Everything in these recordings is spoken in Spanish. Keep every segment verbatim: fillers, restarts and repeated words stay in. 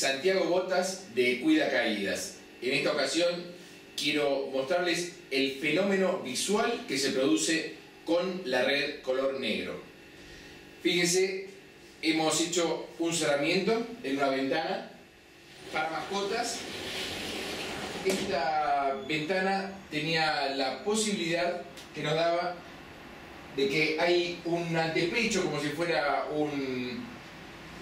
Santiago Botas de Cuida Caídas. En esta ocasión quiero mostrarles el fenómeno visual que se produce con la red color negro. Fíjense, hemos hecho un cerramiento en una ventana para mascotas. Esta ventana tenía la posibilidad que nos daba de que hay un antepecho como si fuera un,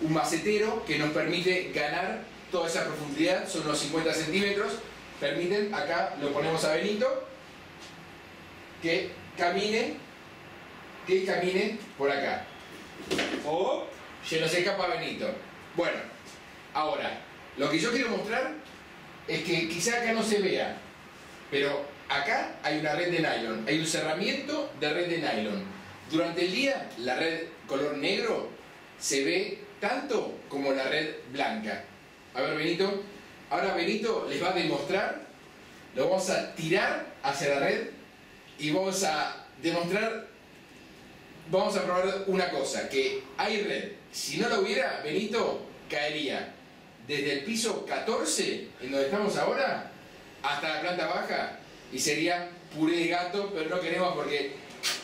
un macetero que nos permite ganar toda esa profundidad, son unos cincuenta centímetros. Permiten, acá lo ponemos a Benito que camine, que camine por acá. Oh, se nos escapa Benito. Bueno, ahora lo que yo quiero mostrar es que quizá acá no se vea, pero acá hay una red de nylon, hay un cerramiento de red de nylon. Durante el día la red color negro se ve tanto como la red blanca. A ver, Benito, ahora Benito les va a demostrar, lo vamos a tirar hacia la red y vamos a demostrar, vamos a probar una cosa, que hay red. Si no lo hubiera, Benito caería desde el piso catorce, en donde estamos ahora, hasta la planta baja, y sería puré de gato, pero no queremos porque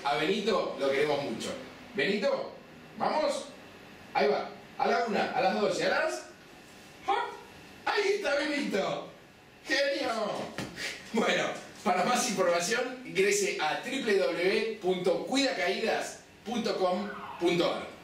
a Benito lo queremos mucho. Benito, ¿vamos? Ahí va, a la una, a las doce, a las... ¡Ja! ¡Ahí está Benito! ¡Genio! Bueno, para más información ingrese a doble u doble u doble u punto cuida caídas punto com punto a r.